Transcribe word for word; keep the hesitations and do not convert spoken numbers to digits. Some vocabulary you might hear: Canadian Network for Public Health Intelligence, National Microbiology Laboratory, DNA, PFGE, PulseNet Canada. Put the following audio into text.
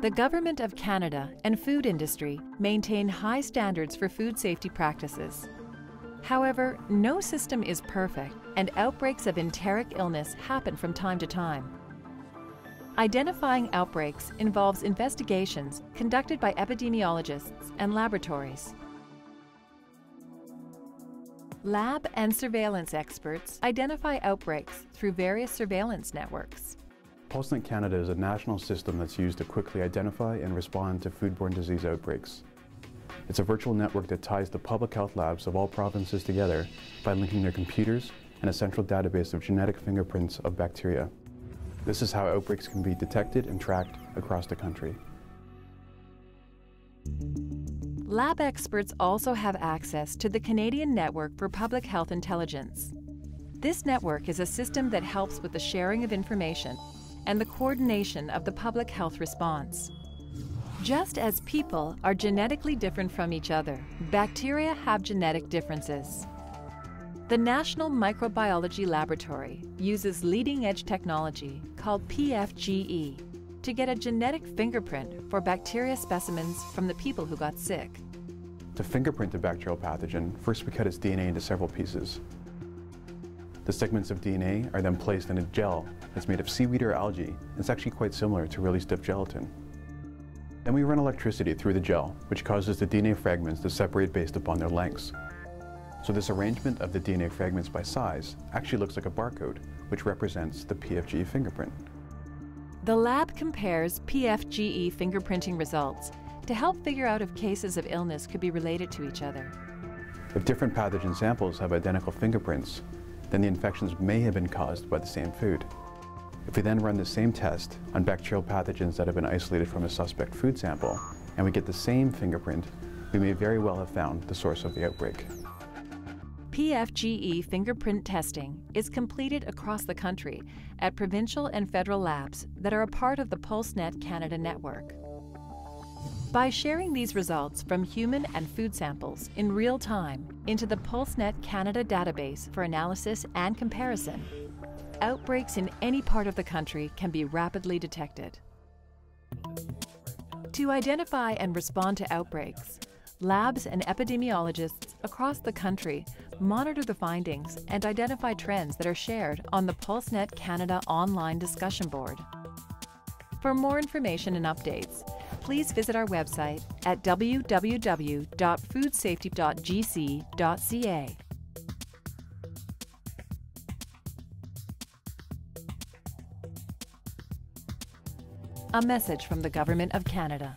The Government of Canada and food industry maintain high standards for food safety practices. However, no system is perfect, and outbreaks of enteric illness happen from time to time. Identifying outbreaks involves investigations conducted by epidemiologists and laboratories. Lab and surveillance experts identify outbreaks through various surveillance networks. PulseNet Canada is a national system that's used to quickly identify and respond to foodborne disease outbreaks. It's a virtual network that ties the public health labs of all provinces together by linking their computers and a central database of genetic fingerprints of bacteria. This is how outbreaks can be detected and tracked across the country. Lab experts also have access to the Canadian Network for Public Health Intelligence. This network is a system that helps with the sharing of information and the coordination of the public health response. Just as people are genetically different from each other, bacteria have genetic differences. The National Microbiology Laboratory uses leading-edge technology called P F G E to get a genetic fingerprint for bacteria specimens from the people who got sick. To fingerprint a bacterial pathogen, first we cut its D N A into several pieces. The segments of D N A are then placed in a gel that's made of seaweed or algae. It's actually quite similar to really stiff gelatin. Then we run electricity through the gel, which causes the D N A fragments to separate based upon their lengths. So this arrangement of the D N A fragments by size actually looks like a barcode, which represents the P F G E fingerprint. The lab compares P F G E fingerprinting results to help figure out if cases of illness could be related to each other. If different pathogen samples have identical fingerprints, then the infections may have been caused by the same food. If we then run the same test on bacterial pathogens that have been isolated from a suspect food sample, and we get the same fingerprint, we may very well have found the source of the outbreak. P F G E fingerprint testing is completed across the country at provincial and federal labs that are a part of the PulseNet Canada network. By sharing these results from human and food samples in real time into the PulseNet Canada database for analysis and comparison, outbreaks in any part of the country can be rapidly detected. To identify and respond to outbreaks, labs and epidemiologists across the country monitor the findings and identify trends that are shared on the PulseNet Canada online discussion board. For more information and updates, please visit our website at w w w dot food safety dot g c dot c a. A message from the Government of Canada.